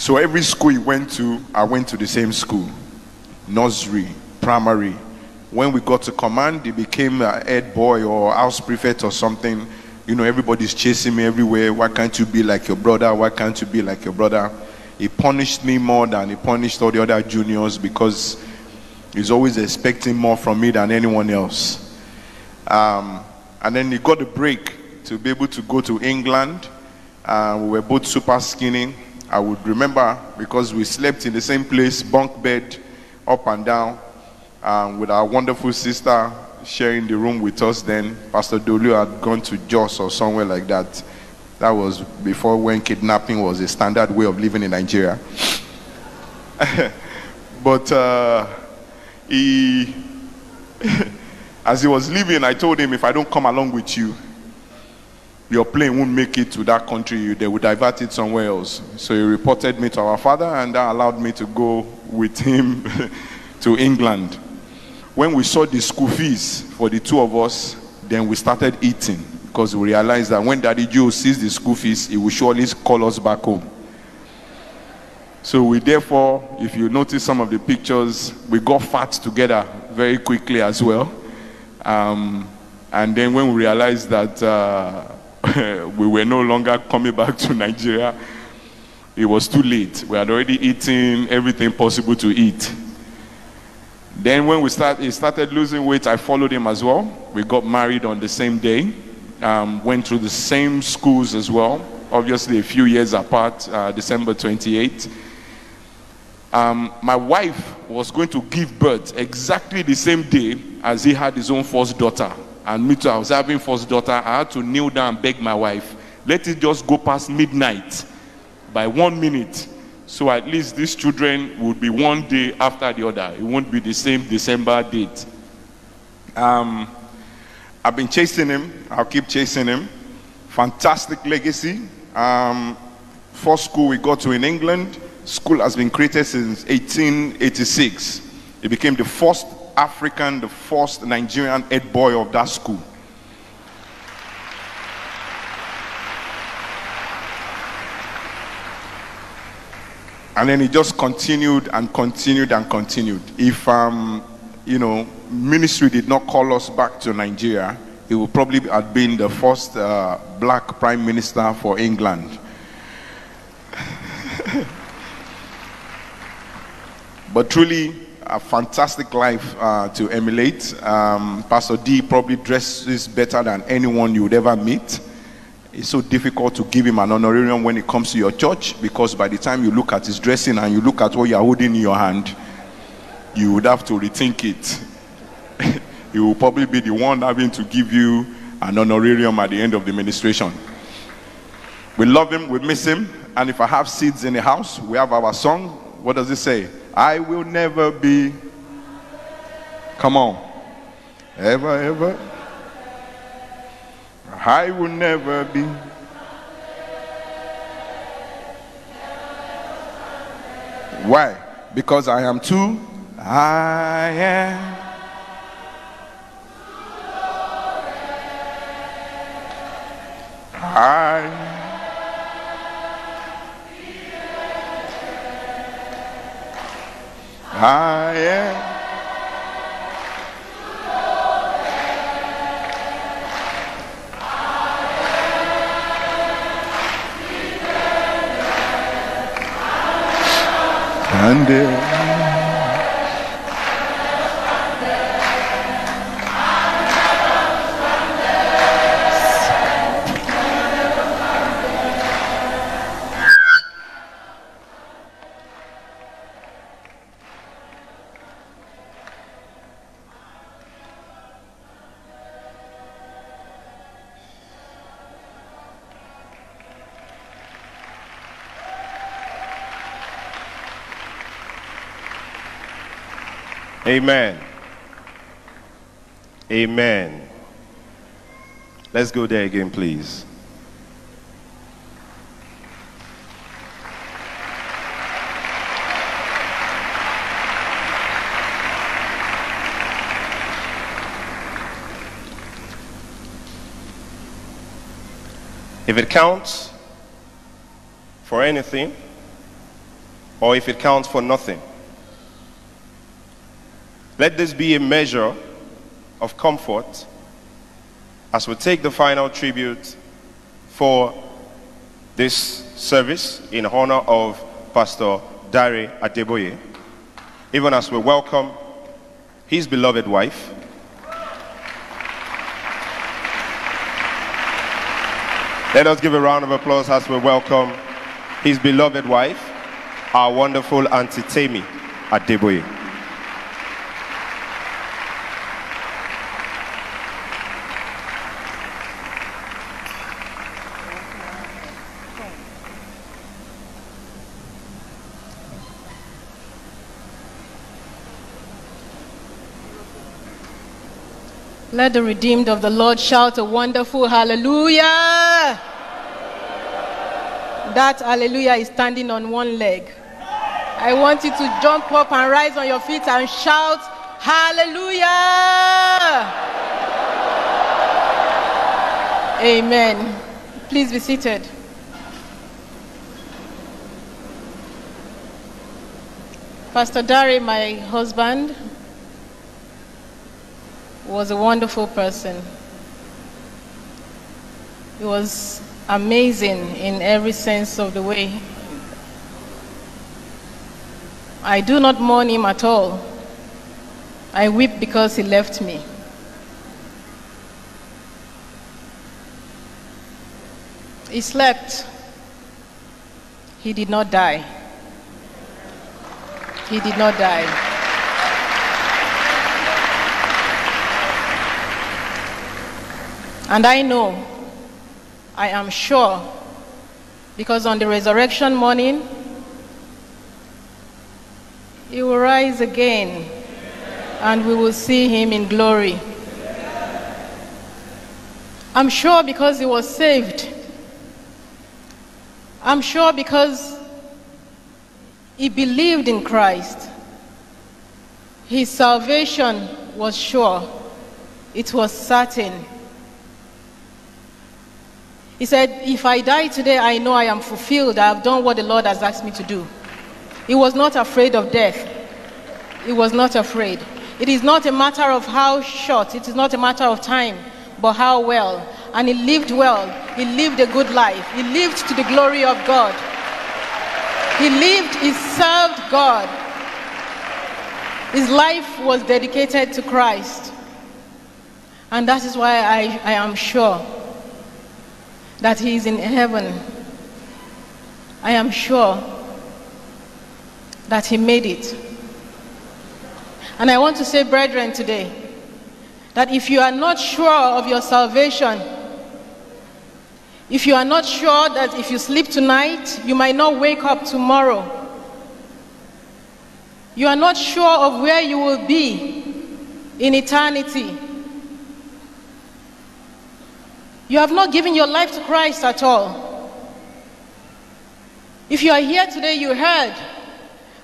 So every school he went to, I went to the same school, nursery, primary. When we got to command, he became a head boy or house prefect or something. You know, everybody's chasing me everywhere. Why can't you be like your brother? Why can't you be like your brother? He punished me more than he punished all the other juniors because he's always expecting more from me than anyone else. And then he got a break to be able to go to England. We were both super skinny. I would remember because we slept in the same place, bunk bed, up and down, with our wonderful sister sharing the room with us then. Pastor Dolu had gone to Jos or somewhere like that. That was before when kidnapping was a standard way of living in Nigeria. But as he was leaving, I told him, if I don't come along with you, your plane won't make it to that country. They will divert it somewhere else. So he reported me to our father, and that allowed me to go with him to England. When we saw the school fees for the two of us, then we started eating, because we realized that when Daddy Joe sees the school fees, he will surely call us back home. So we therefore, if you notice some of the pictures, we got fat together very quickly as well. And then when we realized that we were no longer coming back to Nigeria, it was too late. We had already eaten everything possible to eat. Then when he started losing weight, I followed him as well. We got married on the same day, went through the same schools as well, obviously a few years apart, December 28. My wife was going to give birth exactly the same day as he had his own first daughter. And me too, I was having first daughter. I had to kneel down and beg my wife, let it just go past midnight by 1 minute. So at least these children would be one day after the other. It won't be the same December date. I've been chasing him. I'll keep chasing him. Fantastic legacy. First school we got to in England. School has been created since 1886. It became the first African, the first Nigerian head boy of that school. And then he just continued and continued and continued. If, you know, ministry did not call us back to Nigeria, he would probably have been the first black prime minister for England. But truly, a fantastic life to emulate. Pastor D probably dresses better than anyone you would ever meet. It's so difficult to give him an honorarium when it comes to your church, because by the time you look at his dressing and you look at what you are holding in your hand, you would have to rethink it. He will probably be the one having to give you an honorarium at the end of the ministration. We love him, we miss him, and if I have seeds in the house, we have our song. What does it say? I will never be, come on, ever. I will never be. Why? Because I am too. I am. I. I am. And amen. Amen. Let's go there again, please. If it counts for anything, or if it counts for nothing. Let this be a measure of comfort as we take the final tribute for this service in honor of Pastor Dare Adeboye, even as we welcome his beloved wife, let us give a round of applause as we welcome his beloved wife, our wonderful Auntie Temi Adeboye. Let the redeemed of the Lord shout a wonderful hallelujah. That hallelujah is standing on one leg. I want you to jump up and rise on your feet and shout hallelujah. Amen. Please be seated. Pastor Dare, my husband, was a wonderful person. He was amazing in every sense of the way. I do not mourn him at all. I weep because he left me. He slept. He did not die. He did not die. And I know, I am sure, because on the resurrection morning, he will rise again and we will see him in glory. I'm sure because he was saved. I'm sure because he believed in Christ. His salvation was sure. It was certain. He said, if I die today, I know I am fulfilled. I have done what the Lord has asked me to do. He was not afraid of death. He was not afraid. It is not a matter of how short. It is not a matter of time, but how well. And he lived well. He lived a good life. He lived to the glory of God. He lived, he served God. His life was dedicated to Christ. And that is why I am sure that he is in heaven. I am sure that he made it. And I want to say, brethren, today, that if you are not sure of your salvation, if you are not sure that if you sleep tonight, you might not wake up tomorrow, you are not sure of where you will be in eternity, you have not given your life to Christ at all. If you are here today, you heard,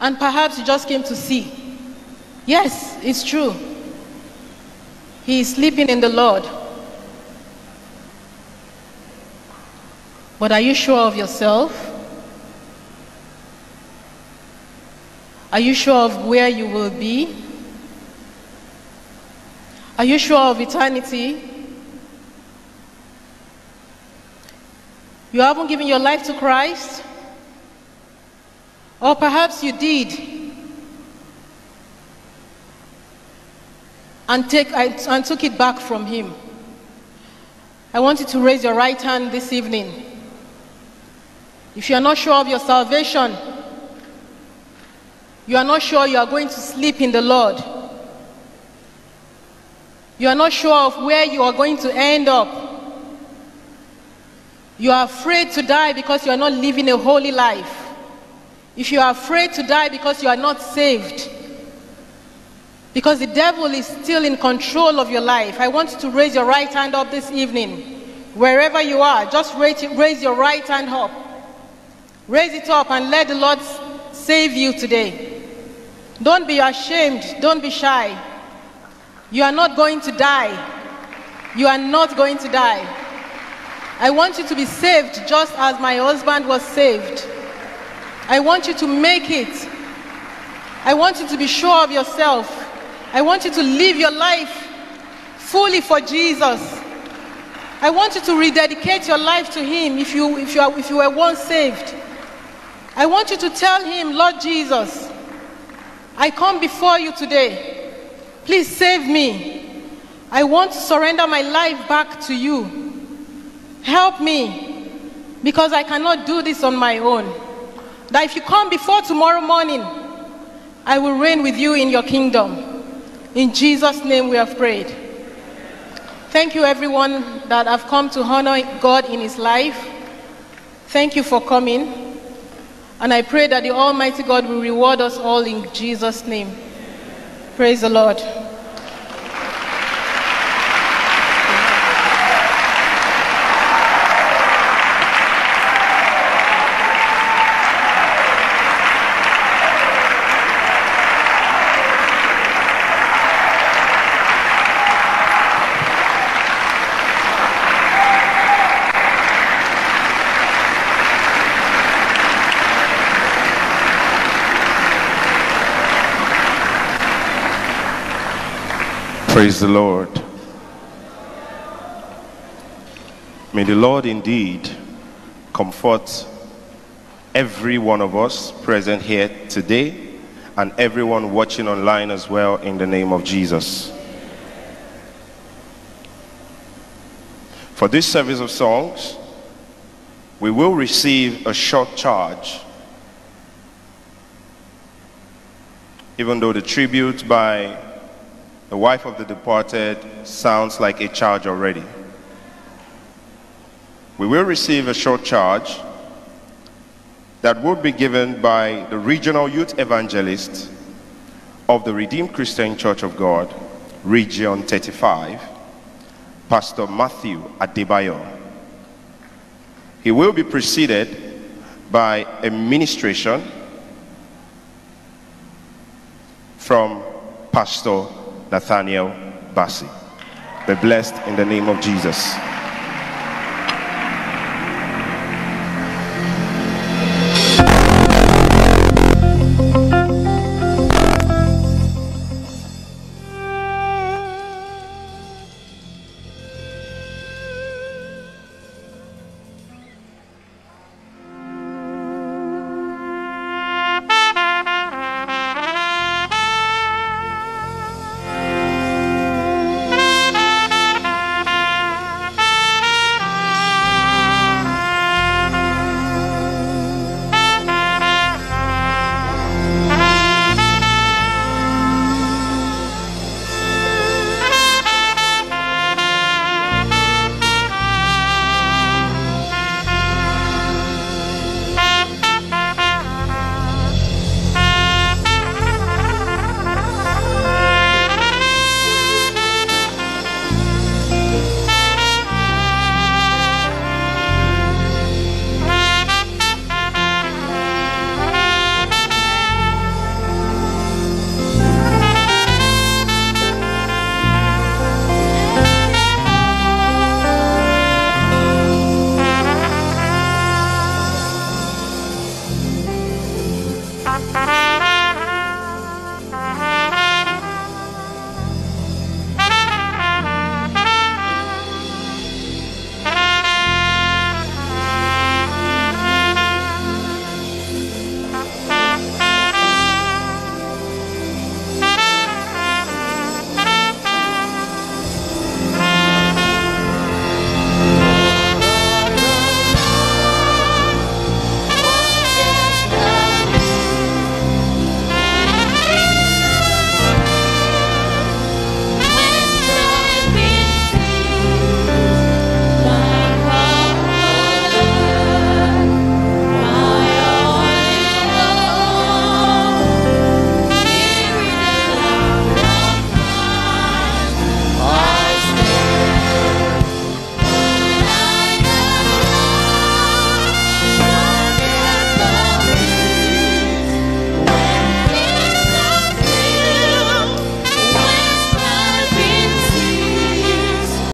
and perhaps you just came to see. Yes, it's true. He is sleeping in the Lord. But are you sure of yourself? Are you sure of where you will be? Are you sure of eternity? You haven't given your life to Christ, or perhaps you did, and took it back from him. I want you to raise your right hand this evening. If you are not sure of your salvation, you are not sure you are going to sleep in the Lord, you are not sure of where you are going to end up, you are afraid to die because you are not living a holy life. If you are afraid to die because you are not saved, because the devil is still in control of your life, I want you to raise your right hand up this evening. Wherever you are, just raise your right hand up. Raise it up and let the Lord save you today. Don't be ashamed. Don't be shy. You are not going to die. You are not going to die. I want you to be saved just as my husband was saved. I want you to make it. I want you to be sure of yourself. I want you to live your life fully for Jesus. I want you to rededicate your life to him if you were once saved. I want you to tell him, Lord Jesus, I come before you today. Please save me. I want to surrender my life back to you. Help me, because I cannot do this on my own. That if you come before tomorrow morning, I will reign with you in your kingdom. In Jesus' name we have prayed. Thank you everyone that have come to honor God in his life. Thank you for coming. And I pray that the Almighty God will reward us all in Jesus' name. Praise the Lord. Praise the Lord. May the Lord indeed comfort every one of us present here today and everyone watching online as well, in the name of Jesus. For this service of songs, we will receive a short charge, even though the tribute by the wife of the departed sounds like a charge already. We will receive a short charge that will be given by the regional youth evangelist of the Redeemed Christian Church of God, Region 35, Pastor Matthew Adebayo. He will be preceded by a ministration from Pastor Nathaniel Bassi. Be blessed in the name of Jesus.